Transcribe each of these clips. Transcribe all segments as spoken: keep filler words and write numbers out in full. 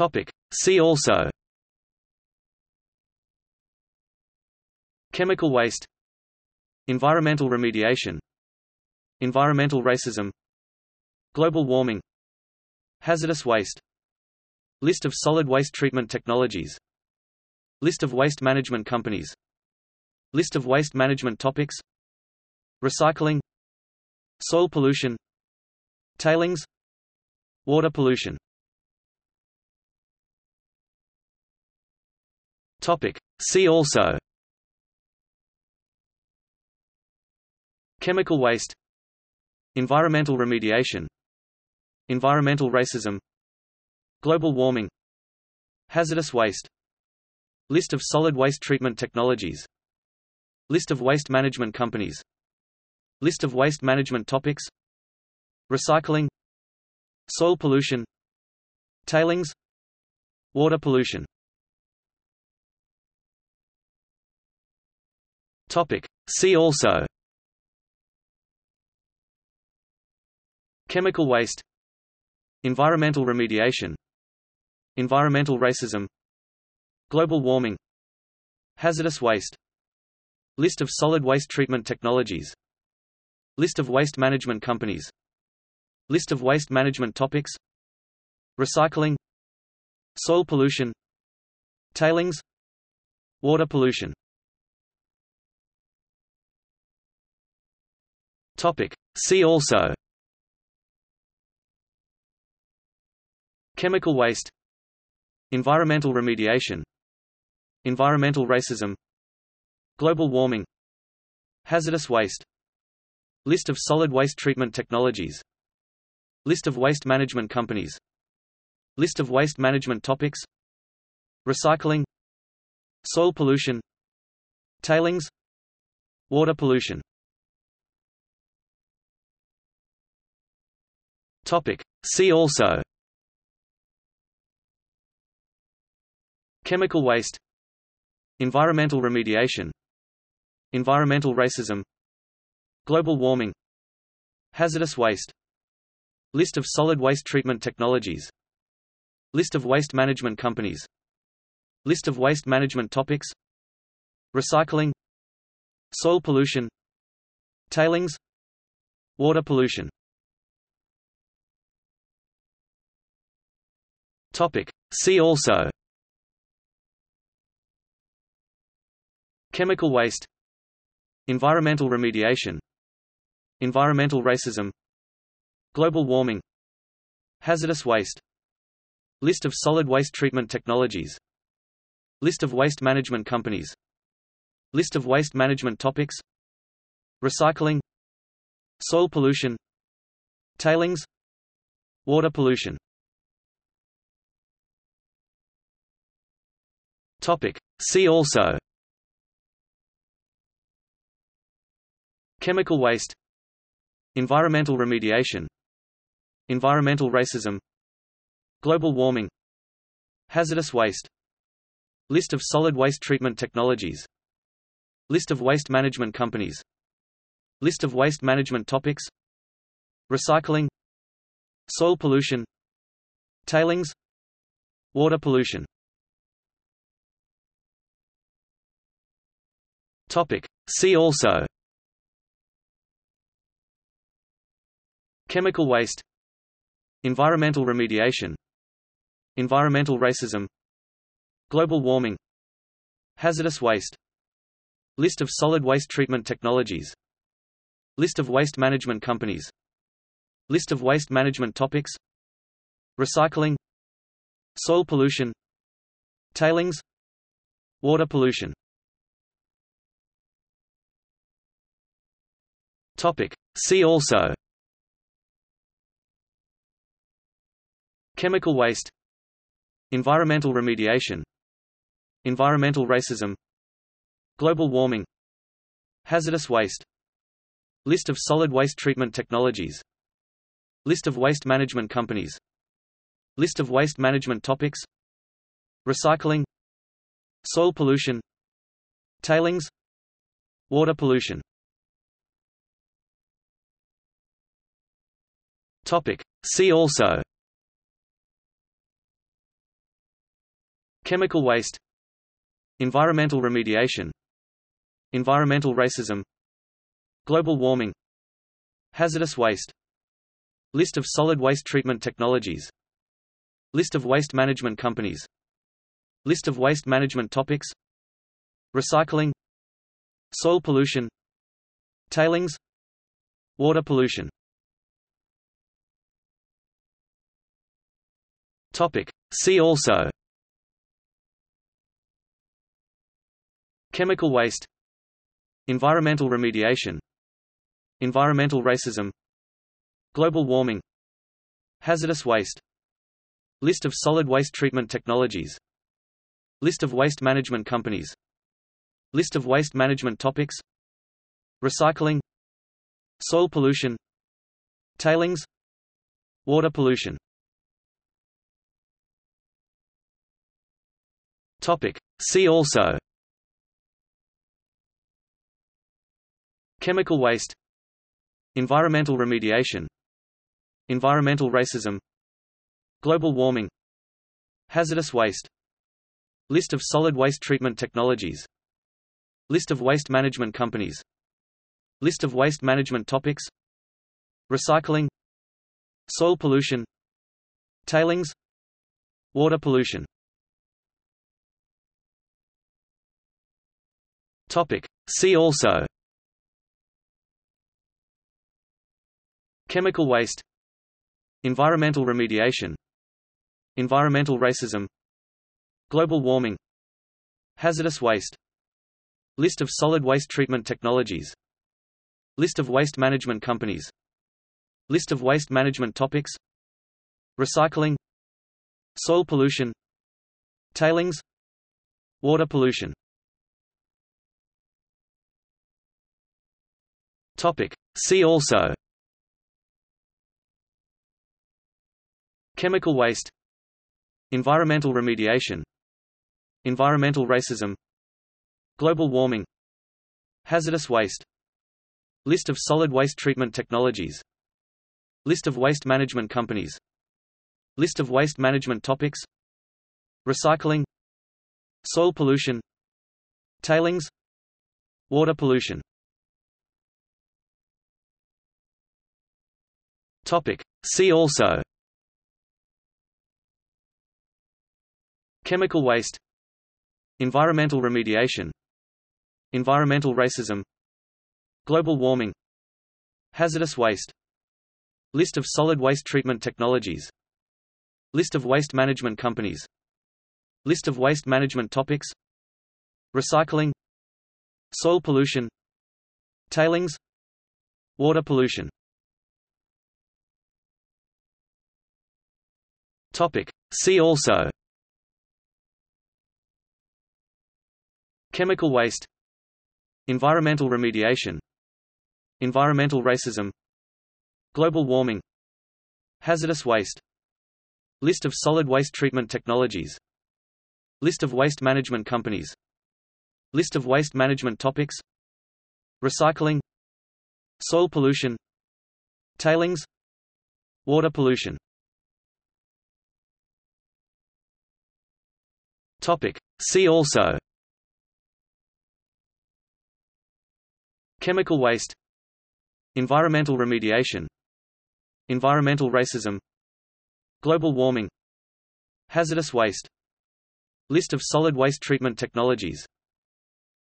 Topic. See also: Chemical waste, environmental remediation, environmental racism, global warming, hazardous waste, list of solid waste treatment technologies, list of waste management companies, list of waste management topics, recycling, soil pollution, tailings, water pollution. Topic. See also: Chemical waste, environmental remediation, environmental racism, global warming, hazardous waste, list of solid waste treatment technologies, list of waste management companies, list of waste management topics, recycling, soil pollution, tailings, water pollution. Topic. See also: Chemical waste, environmental remediation, environmental racism, global warming, hazardous waste, list of solid waste treatment technologies, list of waste management companies, list of waste management topics, recycling, soil pollution, tailings, water pollution. Topic. See also: Chemical waste, environmental remediation, environmental racism, global warming, hazardous waste, list of solid waste treatment technologies, list of waste management companies, list of waste management topics, recycling, soil pollution, tailings, water pollution. Topic. See also: Chemical waste, environmental remediation, environmental racism, global warming, hazardous waste, list of solid waste treatment technologies, list of waste management companies, list of waste management topics, recycling, soil pollution, tailings, water pollution. Topic. See also: Chemical waste, environmental remediation, environmental racism, global warming, hazardous waste, list of solid waste treatment technologies, list of waste management companies, list of waste management topics, recycling, soil pollution, tailings, water pollution. Topic. See also: Chemical waste, environmental remediation, environmental racism, global warming, hazardous waste, list of solid waste treatment technologies, list of waste management companies, list of waste management topics, recycling, soil pollution, tailings, water pollution. Topic. See also: Chemical waste, environmental remediation, environmental racism, global warming, hazardous waste, list of solid waste treatment technologies, list of waste management companies, list of waste management topics, recycling, soil pollution, tailings, water pollution. Topic. See also: Chemical waste, environmental remediation, environmental racism, global warming, hazardous waste, list of solid waste treatment technologies, list of waste management companies, list of waste management topics, recycling, soil pollution, tailings, water pollution. Topic. See also: Chemical waste, environmental remediation, environmental racism, global warming, hazardous waste, list of solid waste treatment technologies, list of waste management companies, list of waste management topics, recycling, soil pollution, tailings, water pollution. Topic. See also: chemical waste, environmental remediation, environmental racism, global warming, hazardous waste, list of solid waste treatment technologies, list of waste management companies, list of waste management topics, recycling, soil pollution, tailings, water pollution. Topic. See also: chemical waste, environmental remediation, environmental racism, global warming, hazardous waste, list of solid waste treatment technologies, list of waste management companies, list of waste management topics, recycling, soil pollution, tailings, water pollution. Topic. See also: chemical waste, environmental remediation, environmental racism, global warming, hazardous waste, list of solid waste treatment technologies, list of waste management companies, list of waste management topics, recycling, soil pollution, tailings, water pollution. Topic. See also: chemical waste, environmental remediation, environmental racism, global warming, hazardous waste, list of solid waste treatment technologies, list of waste management companies, list of waste management topics, recycling, soil pollution, tailings, water pollution. Topic. See also: chemical waste, environmental remediation, environmental racism, global warming, hazardous waste, list of solid waste treatment technologies, list of waste management companies, list of waste management topics, recycling, soil pollution, tailings, water pollution. Topic. See also: chemical waste, environmental remediation, environmental racism, global warming, hazardous waste, list of solid waste treatment technologies, list of waste management companies, list of waste management topics, recycling, soil pollution, tailings, water pollution. Topic. See also: chemical waste, environmental remediation, environmental racism, global warming, hazardous waste, list of solid waste treatment technologies, list of waste management companies, list of waste management topics, recycling, soil pollution, tailings, water pollution. Topic. See also: chemical waste, environmental remediation, environmental racism, global warming, hazardous waste, list of solid waste treatment technologies,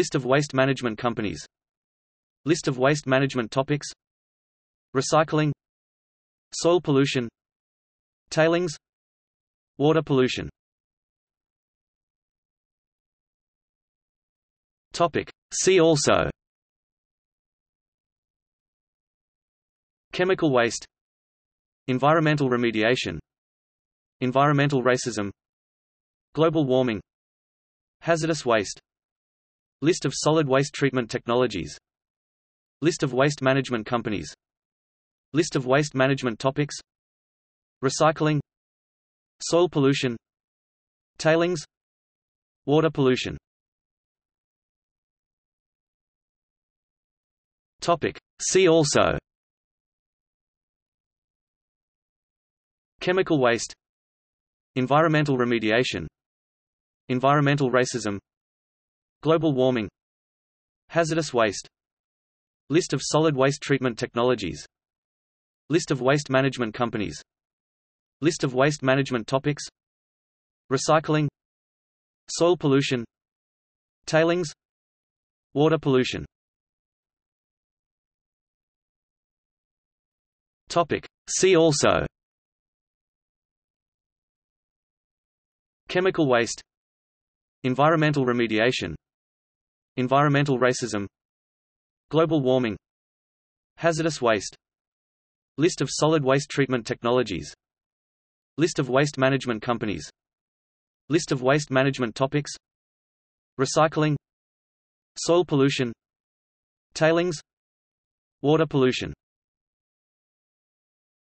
list of waste management companies, list of waste management topics, recycling, soil pollution, tailings, water pollution. Topic. See also: chemical waste, environmental remediation, Environmental racism, global warming, hazardous waste, list of solid waste treatment technologies, list of waste management companies, list of waste management topics, recycling, soil pollution, tailings, water pollution. Topic. See also: chemical waste, environmental remediation, environmental racism, global warming, hazardous waste, list of solid waste treatment technologies, list of waste management companies, list of waste management topics, recycling, soil pollution, tailings, water pollution.